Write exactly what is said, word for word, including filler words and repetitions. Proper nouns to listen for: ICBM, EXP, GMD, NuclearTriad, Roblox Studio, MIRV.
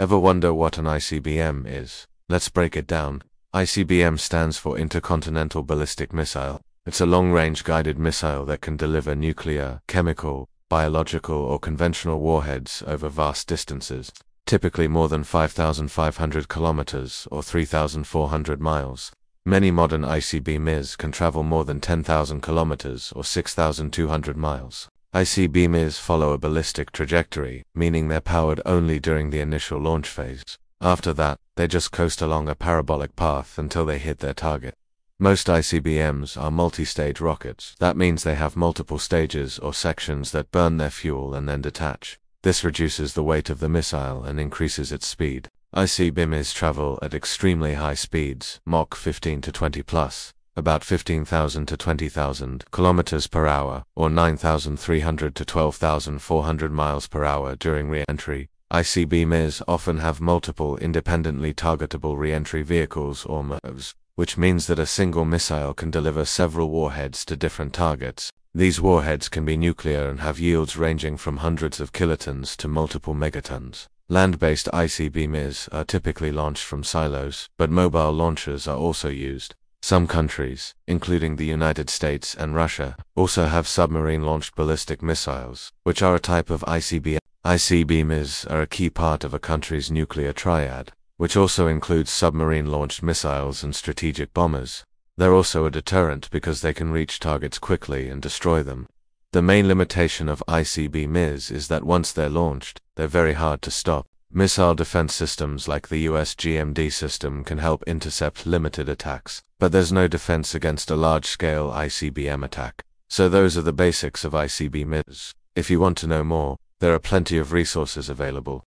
Ever wonder what an I C B M is? Let's break it down. I C B M stands for Intercontinental Ballistic Missile. It's a long-range guided missile that can deliver nuclear, chemical, biological or conventional warheads over vast distances, typically more than five thousand five hundred kilometers or three thousand four hundred miles. Many modern I C B Ms can travel more than ten thousand kilometers or six thousand two hundred miles. I C B Ms follow a ballistic trajectory, meaning they're powered only during the initial launch phase. After that, they just coast along a parabolic path until they hit their target. Most I C B Ms are multi-stage rockets. That means they have multiple stages or sections that burn their fuel and then detach. This reduces the weight of the missile and increases its speed. I C B Ms travel at extremely high speeds, Mach fifteen to twenty plus, about fifteen thousand to twenty thousand kilometers per hour, or nine thousand three hundred to twelve thousand four hundred miles per hour during re-entry. I C B Ms often have multiple independently targetable re-entry vehicles or M I R Vs, which means that a single missile can deliver several warheads to different targets. These warheads can be nuclear and have yields ranging from hundreds of kilotons to multiple megatons. Land-based I C B Ms are typically launched from silos, but mobile launchers are also used. Some countries, including the United States and Russia, also have submarine-launched ballistic missiles, which are a type of I C B M. I C B Ms are a key part of a country's nuclear triad, which also includes submarine-launched missiles and strategic bombers. They're also a deterrent because they can reach targets quickly and destroy them. The main limitation of I C B Ms is that once they're launched, they're very hard to stop. Missile defense systems like the U S G M D system can help intercept limited attacks, but there's no defense against a large-scale I C B M attack. So those are the basics of I C B Ms. If you want to know more, there are plenty of resources available.